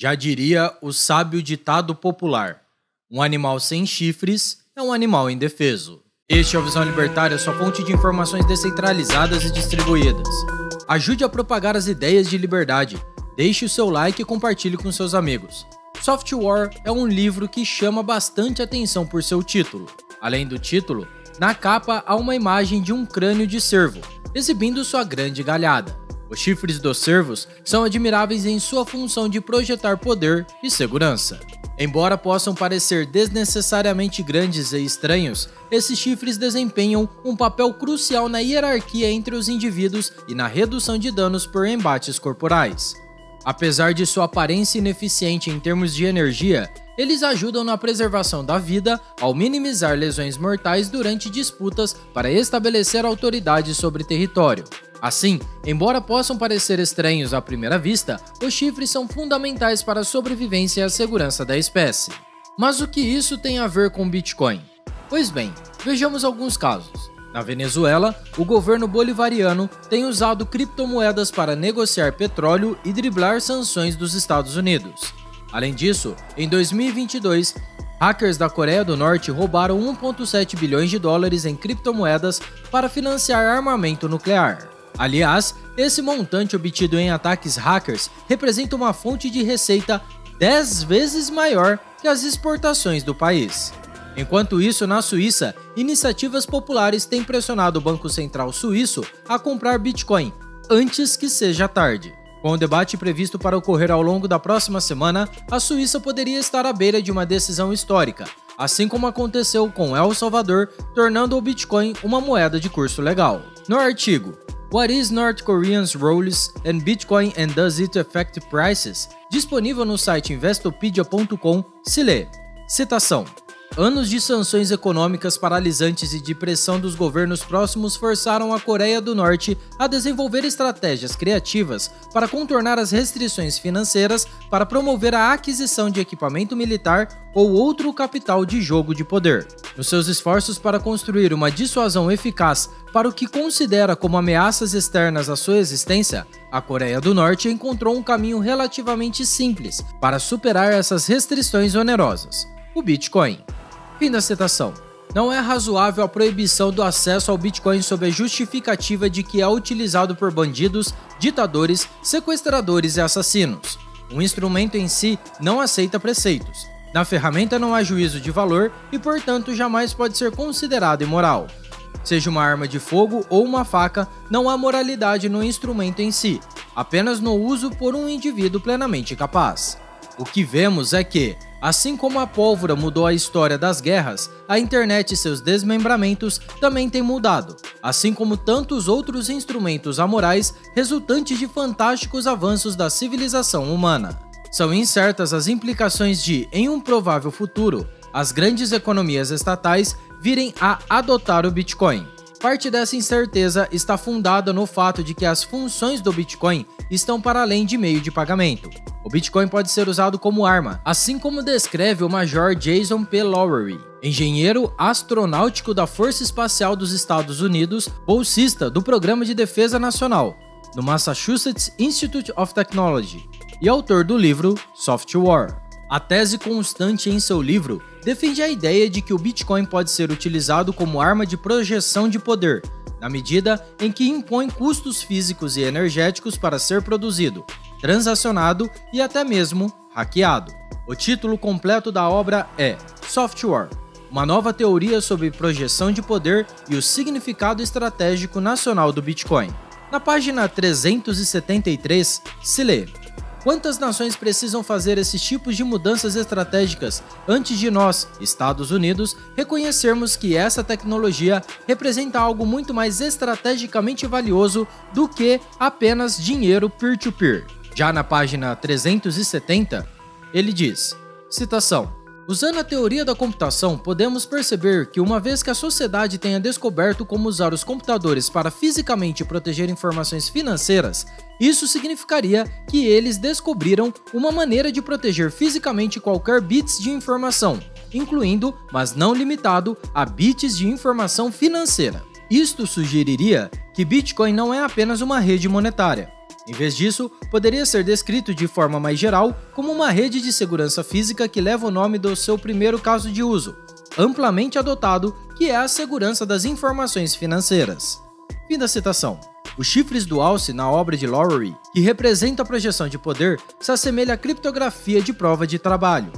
Já diria o sábio ditado popular, um animal sem chifres é um animal indefeso. Este é o Visão Libertária, sua fonte de informações descentralizadas e distribuídas. Ajude a propagar as ideias de liberdade, deixe o seu like e compartilhe com seus amigos. Softwar é um livro que chama bastante atenção por seu título. Além do título, na capa há uma imagem de um crânio de cervo, exibindo sua grande galhada. Os chifres dos cervos são admiráveis em sua função de projetar poder e segurança. Embora possam parecer desnecessariamente grandes e estranhos, esses chifres desempenham um papel crucial na hierarquia entre os indivíduos e na redução de danos por embates corporais. Apesar de sua aparência ineficiente em termos de energia, eles ajudam na preservação da vida ao minimizar lesões mortais durante disputas para estabelecer autoridade sobre território. Assim, embora possam parecer estranhos à primeira vista, os chifres são fundamentais para a sobrevivência e a segurança da espécie. Mas o que isso tem a ver com Bitcoin? Pois bem, vejamos alguns casos. Na Venezuela, o governo bolivariano tem usado criptomoedas para negociar petróleo e driblar sanções dos Estados Unidos. Além disso, em 2022, hackers da Coreia do Norte roubaram US$ 1,7 bilhões em criptomoedas para financiar armamento nuclear. Aliás, esse montante obtido em ataques hackers representa uma fonte de receita 10 vezes maior que as exportações do país. Enquanto isso, na Suíça, iniciativas populares têm pressionado o Banco Central Suíço a comprar Bitcoin antes que seja tarde. Com o debate previsto para ocorrer ao longo da próxima semana, a Suíça poderia estar à beira de uma decisão histórica, assim como aconteceu com El Salvador, tornando o Bitcoin uma moeda de curso legal. No artigo What is North Korean's Roles in Bitcoin and Does It Affect Prices?, disponível no site Investopedia.com, se lê, citação: anos de sanções econômicas paralisantes e de pressão dos governos próximos forçaram a Coreia do Norte a desenvolver estratégias criativas para contornar as restrições financeiras para promover a aquisição de equipamento militar ou outro capital de jogo de poder. Nos seus esforços para construir uma dissuasão eficaz para o que considera como ameaças externas à sua existência, a Coreia do Norte encontrou um caminho relativamente simples para superar essas restrições onerosas: o Bitcoin. Fim da citação. Não é razoável a proibição do acesso ao Bitcoin sob a justificativa de que é utilizado por bandidos, ditadores, sequestradores e assassinos. O instrumento em si não aceita preceitos. Na ferramenta não há juízo de valor e, portanto, jamais pode ser considerado imoral. Seja uma arma de fogo ou uma faca, não há moralidade no instrumento em si, apenas no uso por um indivíduo plenamente capaz. O que vemos é que, assim como a pólvora mudou a história das guerras, a internet e seus desmembramentos também têm mudado, assim como tantos outros instrumentos amorais resultantes de fantásticos avanços da civilização humana. São incertas as implicações de, em um provável futuro, as grandes economias estatais virem a adotar o Bitcoin. Parte dessa incerteza está fundada no fato de que as funções do Bitcoin estão para além de meio de pagamento. O Bitcoin pode ser usado como arma, assim como descreve o major Jason P. Lowry, engenheiro astronáutico da Força Espacial dos Estados Unidos, bolsista do Programa de Defesa Nacional, do Massachusetts Institute of Technology, e autor do livro Softwar. A tese constante em seu livro defende a ideia de que o Bitcoin pode ser utilizado como arma de projeção de poder, na medida em que impõe custos físicos e energéticos para ser produzido, transacionado e até mesmo hackeado. O título completo da obra é Softwar, uma nova teoria sobre projeção de poder e o significado estratégico nacional do Bitcoin. Na página 373, se lê: quantas nações precisam fazer esses tipos de mudanças estratégicas antes de nós, Estados Unidos, reconhecermos que essa tecnologia representa algo muito mais estrategicamente valioso do que apenas dinheiro peer-to-peer? Já na página 370, ele diz, citação: usando a teoria da computação, podemos perceber que uma vez que a sociedade tenha descoberto como usar os computadores para fisicamente proteger informações financeiras, isso significaria que eles descobriram uma maneira de proteger fisicamente qualquer bits de informação, incluindo, mas não limitado, a bits de informação financeira. Isto sugeriria que Bitcoin não é apenas uma rede monetária, Em vez disso, poderia ser descrito de forma mais geral como uma rede de segurança física que leva o nome do seu primeiro caso de uso, amplamente adotado, que é a segurança das informações financeiras. Fim da citação. Os chifres do alce na obra de Lowry, que representa a projeção de poder, se assemelha à criptografia de prova de trabalho,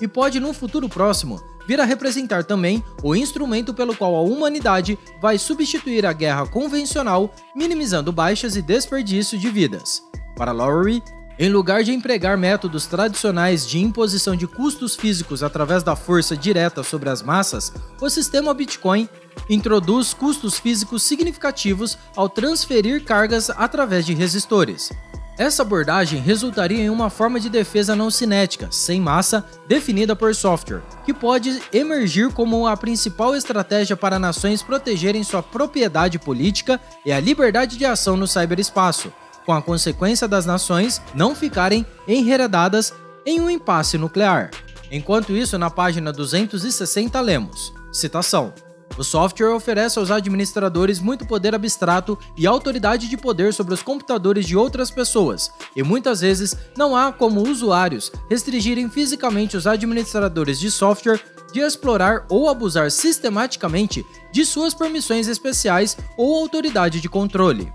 e pode, num futuro próximo, vir a representar também o instrumento pelo qual a humanidade vai substituir a guerra convencional, minimizando baixas e desperdício de vidas. Para Lowry, em lugar de empregar métodos tradicionais de imposição de custos físicos através da força direta sobre as massas, o sistema Bitcoin introduz custos físicos significativos ao transferir cargas através de resistores. Essa abordagem resultaria em uma forma de defesa não cinética, sem massa, definida por software, que pode emergir como a principal estratégia para nações protegerem sua propriedade política e a liberdade de ação no ciberespaço, com a consequência das nações não ficarem enredadas em um impasse nuclear. Enquanto isso, na página 260 lemos, citação, o software oferece aos administradores muito poder abstrato e autoridade de poder sobre os computadores de outras pessoas, e muitas vezes não há como usuários restringirem fisicamente os administradores de software de explorar ou abusar sistematicamente de suas permissões especiais ou autoridade de controle.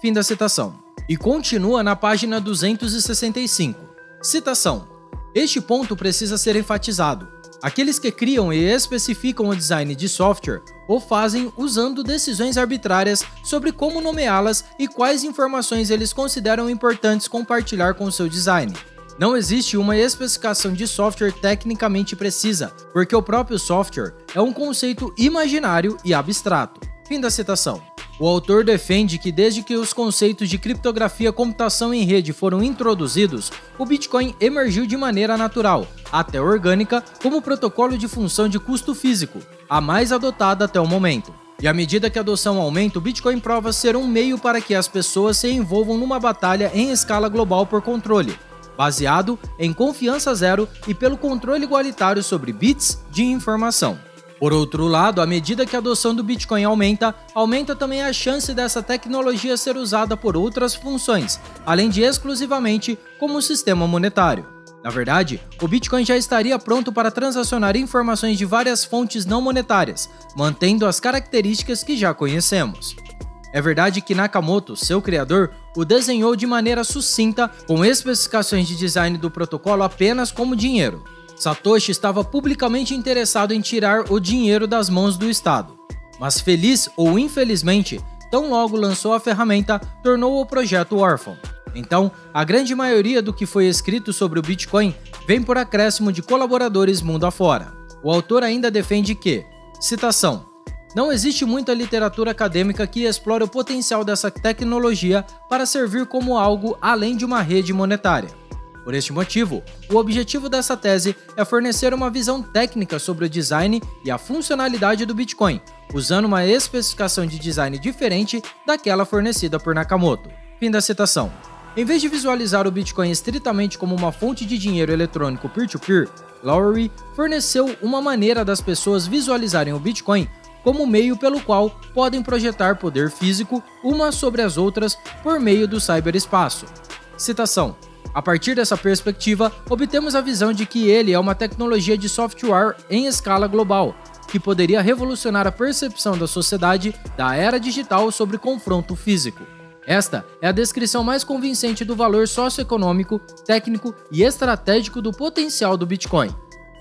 Fim da citação. E continua na página 265. Citação. Este ponto precisa ser enfatizado. Aqueles que criam e especificam o design de software o fazem usando decisões arbitrárias sobre como nomeá-las e quais informações eles consideram importantes compartilhar com seu design. Não existe uma especificação de software tecnicamente precisa, porque o próprio software é um conceito imaginário e abstrato. Fim da citação. O autor defende que desde que os conceitos de criptografia, computação em rede foram introduzidos, o Bitcoin emergiu de maneira natural, até orgânica, como protocolo de função de custo físico, a mais adotada até o momento. E à medida que a adoção aumenta, o Bitcoin prova ser um meio para que as pessoas se envolvam numa batalha em escala global por controle, baseado em confiança zero e pelo controle igualitário sobre bits de informação. Por outro lado, à medida que a adoção do Bitcoin aumenta, aumenta também a chance dessa tecnologia ser usada por outras funções, além de exclusivamente como sistema monetário. Na verdade, o Bitcoin já estaria pronto para transacionar informações de várias fontes não monetárias, mantendo as características que já conhecemos. É verdade que Nakamoto, seu criador, o desenhou de maneira sucinta, com especificações de design do protocolo apenas como dinheiro. Satoshi estava publicamente interessado em tirar o dinheiro das mãos do Estado. Mas feliz ou infelizmente, tão logo lançou a ferramenta, tornou o projeto órfão. Então, a grande maioria do que foi escrito sobre o Bitcoin vem por acréscimo de colaboradores mundo afora. O autor ainda defende que, citação, não existe muita literatura acadêmica que explore o potencial dessa tecnologia para servir como algo além de uma rede monetária. Por este motivo, o objetivo dessa tese é fornecer uma visão técnica sobre o design e a funcionalidade do Bitcoin, usando uma especificação de design diferente daquela fornecida por Nakamoto. Fim da citação. Em vez de visualizar o Bitcoin estritamente como uma fonte de dinheiro eletrônico peer-to-peer, Lowry forneceu uma maneira das pessoas visualizarem o Bitcoin como meio pelo qual podem projetar poder físico umas sobre as outras por meio do ciberespaço. Citação. A partir dessa perspectiva, obtemos a visão de que ele é uma tecnologia de software em escala global, que poderia revolucionar a percepção da sociedade da era digital sobre confronto físico. Esta é a descrição mais convincente do valor socioeconômico, técnico e estratégico do potencial do Bitcoin.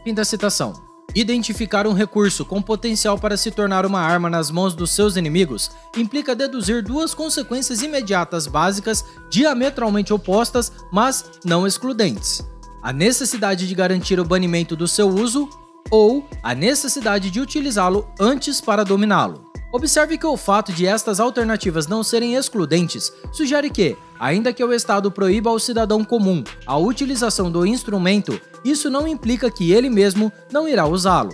Fim da citação. Identificar um recurso com potencial para se tornar uma arma nas mãos dos seus inimigos implica deduzir duas consequências imediatas básicas diametralmente opostas, mas não excludentes. A necessidade de garantir o banimento do seu uso ou a necessidade de utilizá-lo antes para dominá-lo. Observe que o fato de estas alternativas não serem excludentes sugere que, ainda que o Estado proíba ao cidadão comum a utilização do instrumento, isso não implica que ele mesmo não irá usá-lo.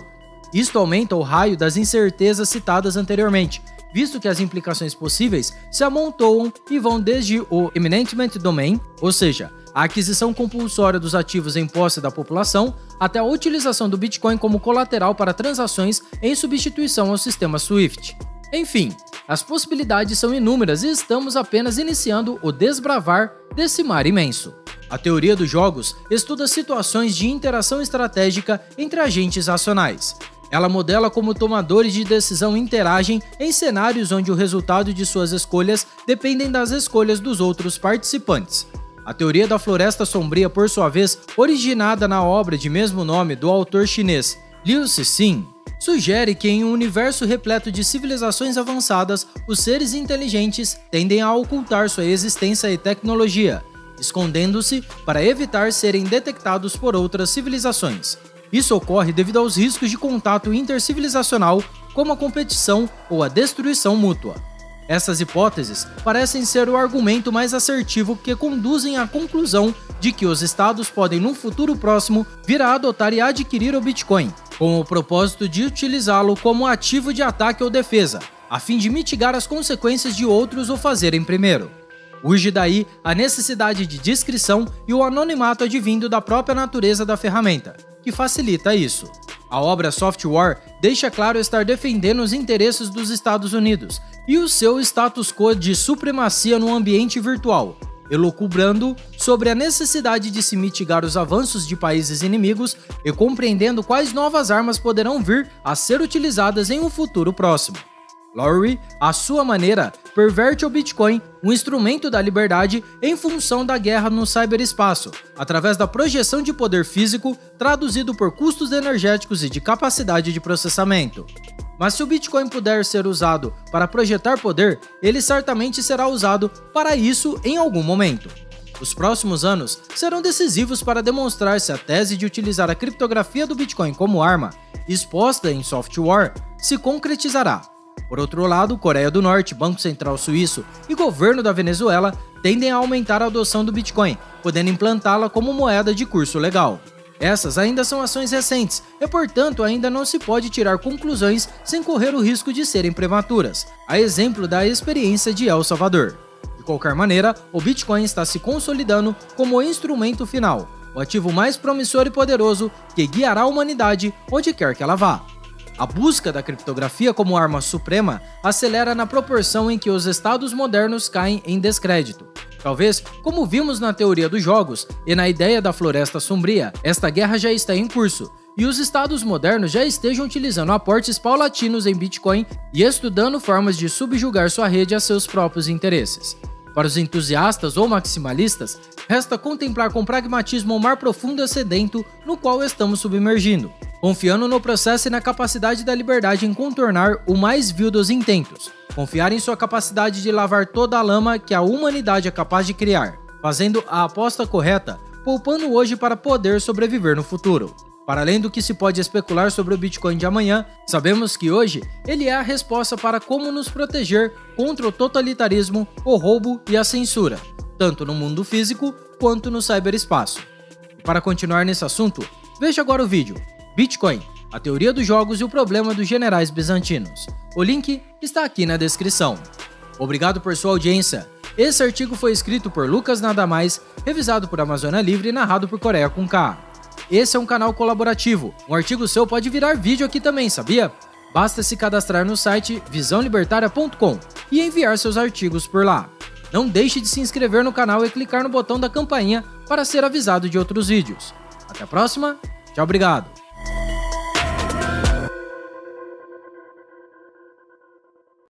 Isto aumenta o raio das incertezas citadas anteriormente, visto que as implicações possíveis se amontoam e vão desde o Eminent Domain, ou seja, a aquisição compulsória dos ativos em posse da população, até a utilização do Bitcoin como colateral para transações em substituição ao sistema SWIFT. Enfim, as possibilidades são inúmeras e estamos apenas iniciando o desbravar desse mar imenso. A teoria dos jogos estuda situações de interação estratégica entre agentes racionais. Ela modela como tomadores de decisão interagem em cenários onde o resultado de suas escolhas dependem das escolhas dos outros participantes. A teoria da Floresta Sombria, por sua vez, originada na obra de mesmo nome do autor chinês Liu Cixin, sugere que em um universo repleto de civilizações avançadas, os seres inteligentes tendem a ocultar sua existência e tecnologia, escondendo-se para evitar serem detectados por outras civilizações. Isso ocorre devido aos riscos de contato intercivilizacional, como a competição ou a destruição mútua. Essas hipóteses parecem ser o argumento mais assertivo que conduzem à conclusão de que os estados podem, num futuro próximo, vir a adotar e adquirir o Bitcoin, com o propósito de utilizá-lo como ativo de ataque ou defesa, a fim de mitigar as consequências de outros o fazerem primeiro. Urge daí a necessidade de discrição e o anonimato advindo da própria natureza da ferramenta, que facilita isso. A obra Softwar deixa claro estar defendendo os interesses dos Estados Unidos e o seu status quo de supremacia no ambiente virtual, elucubrando sobre a necessidade de se mitigar os avanços de países inimigos e compreendendo quais novas armas poderão vir a ser utilizadas em um futuro próximo. Lowry, à sua maneira, perverte o Bitcoin, um instrumento da liberdade, em função da guerra no ciberespaço, através da projeção de poder físico, traduzido por custos energéticos e de capacidade de processamento. Mas se o Bitcoin puder ser usado para projetar poder, ele certamente será usado para isso em algum momento. Os próximos anos serão decisivos para demonstrar se a tese de utilizar a criptografia do Bitcoin como arma, exposta em Softwar, se concretizará. Por outro lado, Coreia do Norte, Banco Central Suíço e governo da Venezuela tendem a aumentar a adoção do Bitcoin, podendo implantá-la como moeda de curso legal. Essas ainda são ações recentes e, portanto, ainda não se pode tirar conclusões sem correr o risco de serem prematuras, a exemplo da experiência de El Salvador. De qualquer maneira, o Bitcoin está se consolidando como instrumento final, o ativo mais promissor e poderoso que guiará a humanidade onde quer que ela vá. A busca da criptografia como arma suprema acelera na proporção em que os estados modernos caem em descrédito. Talvez, como vimos na teoria dos jogos e na ideia da Floresta Sombria, esta guerra já está em curso e os estados modernos já estejam utilizando aportes paulatinos em Bitcoin e estudando formas de subjugar sua rede a seus próprios interesses. Para os entusiastas ou maximalistas, resta contemplar com pragmatismo o mar profundo e sedento no qual estamos submergindo, confiando no processo e na capacidade da liberdade em contornar o mais vil dos intentos, confiar em sua capacidade de lavar toda a lama que a humanidade é capaz de criar, fazendo a aposta correta, poupando hoje para poder sobreviver no futuro. Para além do que se pode especular sobre o Bitcoin de amanhã, sabemos que hoje ele é a resposta para como nos proteger contra o totalitarismo, o roubo e a censura, tanto no mundo físico quanto no ciberespaço. E para continuar nesse assunto, veja agora o vídeo Bitcoin, a teoria dos jogos e o problema dos generais bizantinos. O link está aqui na descrição. Obrigado por sua audiência. Esse artigo foi escrito por Lucas Nada Mais, revisado por Amazônia Livre e narrado por Coreia Com K. Esse é um canal colaborativo. Um artigo seu pode virar vídeo aqui também, sabia? Basta se cadastrar no site visaolibertaria.com e enviar seus artigos por lá. Não deixe de se inscrever no canal e clicar no botão da campainha para ser avisado de outros vídeos. Até a próxima. Tchau, obrigado.